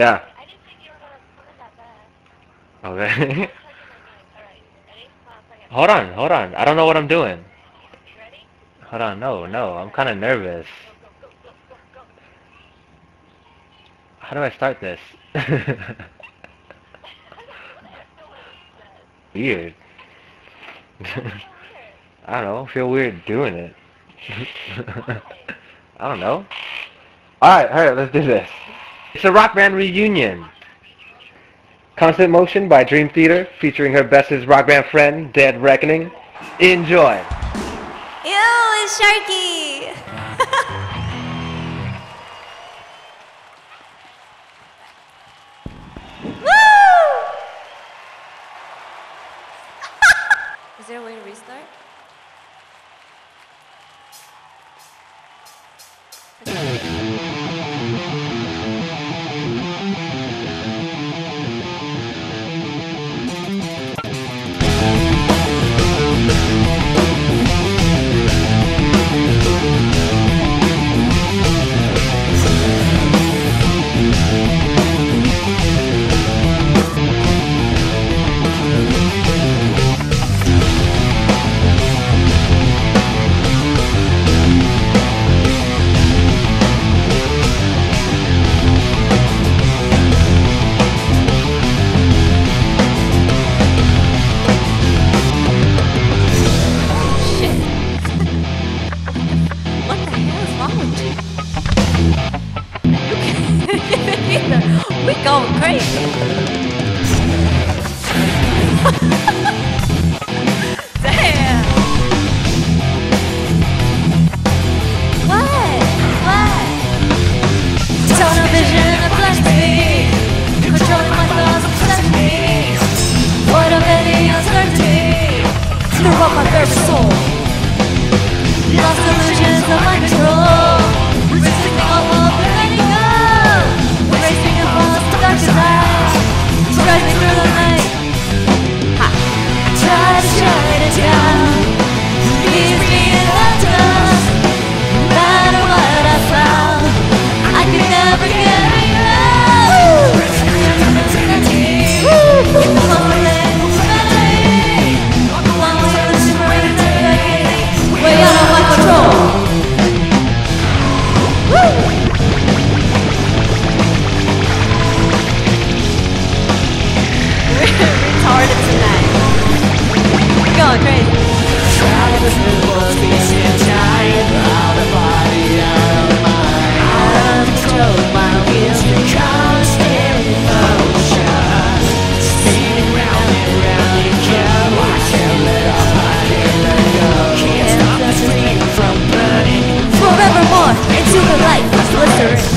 Yeah. I didn't think you were going to put it that bad. Okay. Hold on, hold on. I don't know what I'm doing. You ready? Hold on, no. I'm kind of nervous. Go. How do I start this? Weird. I don't know. I feel weird doing it. I don't know. Alright, let's do this. It's a rock band reunion. Constant Motion by Dream Theater, featuring her bestest rock band friend, Dead Reckoning. Enjoy. Yo, it's Sharky. Woo! Is there a way to restart? We're going crazy. Damn. What? Tunnel vision, a flash me. Controlling my thoughts, obsessed me. What of any uncertainty? Throughout my very soul. Lost illusions of my control. Risking all of letting go. Racing across the dark desire, driving through the night. Ha. Try to shut it down. Leave me in the dust. No matter what I found, I could never get enough. Way out of my control. Retarded tonight. We're going crazy. Travis was being tired, out of body, out of mind. I'm controlled by wheels and constant motion. Spinning round and round you go. I can't let off, I can't let go. Can't stop the flame from burning. Forevermore into the light of blistering.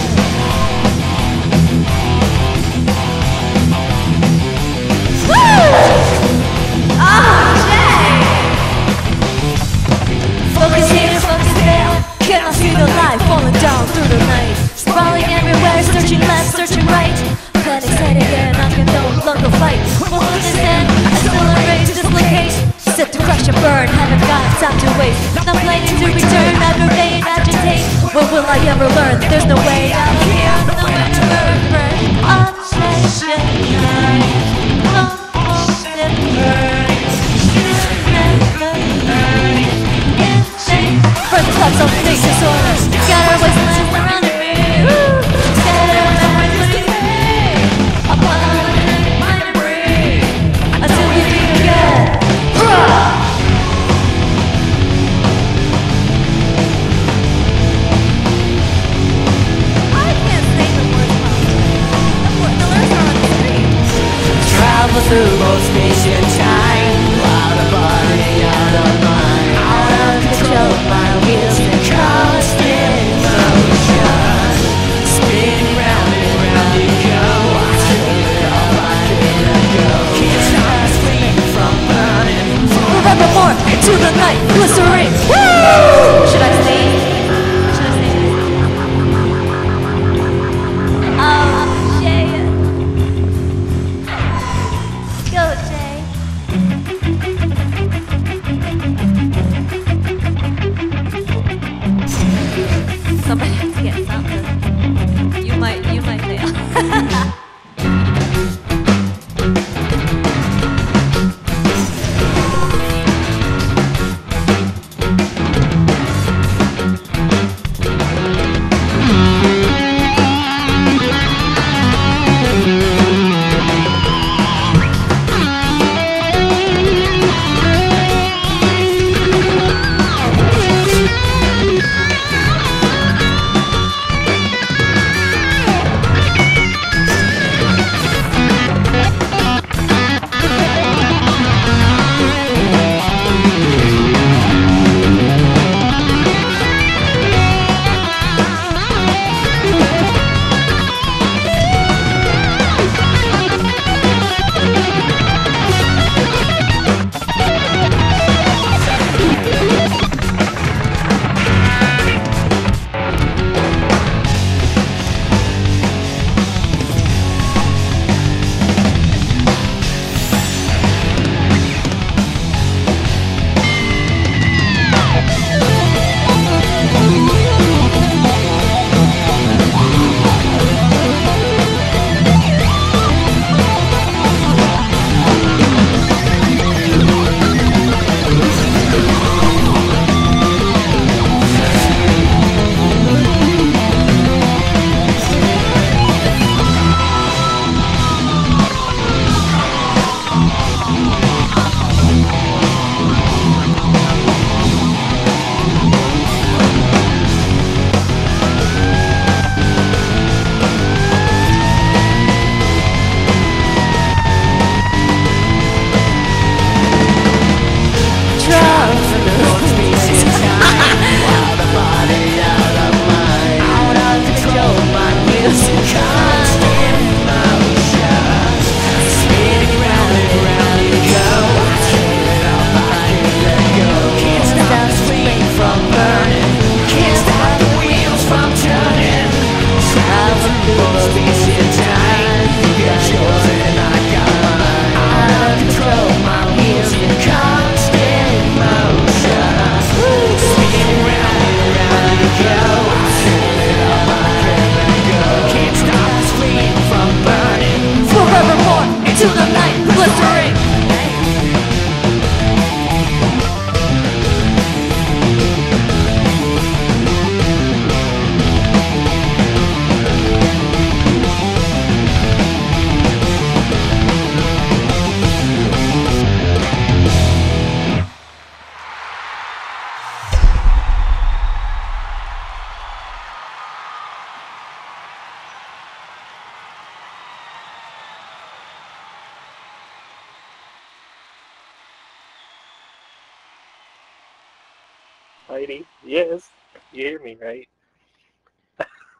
Heidi, yes, you hear me, right?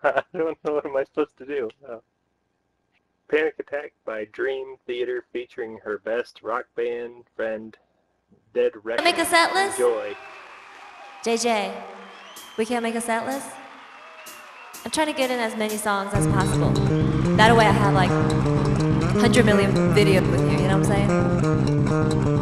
I don't know what am I supposed to do. Panic Attack by Dream Theater, featuring her best rock band friend, Dead Reckoning. Make a set list? Enjoy. JJ, we can't make a set list? I'm trying to get in as many songs as possible. That way I have like 100 million videos with you know what I'm saying?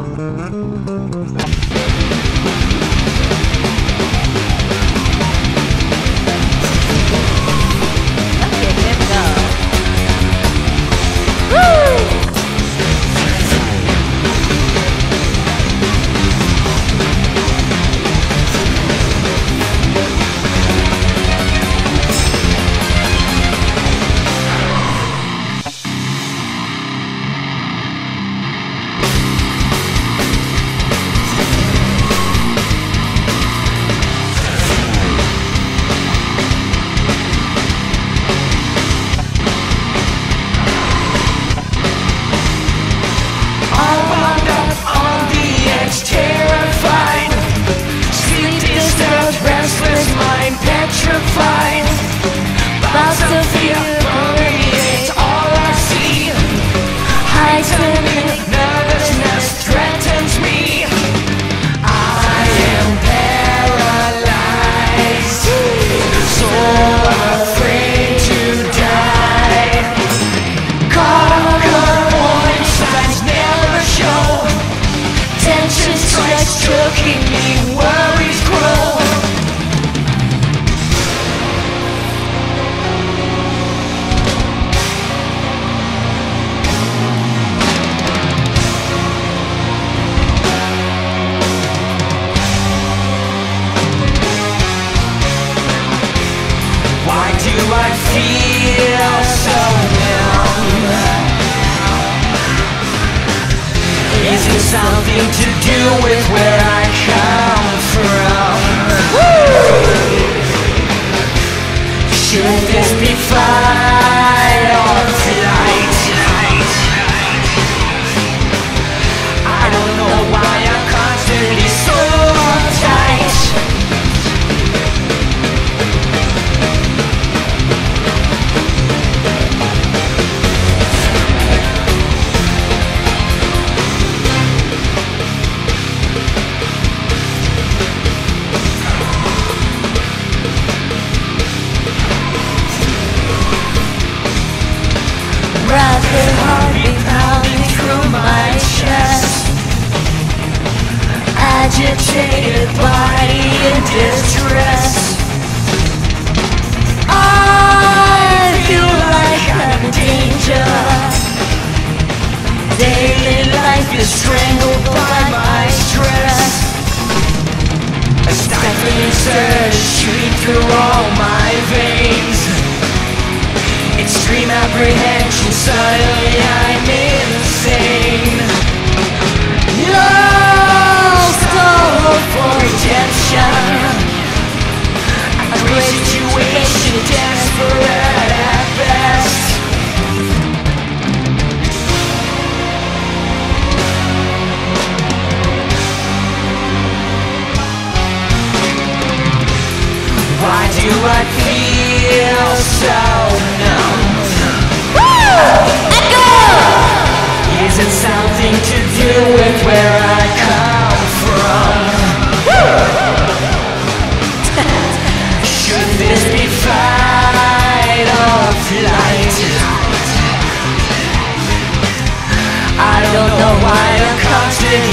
I don't know why I'm constantly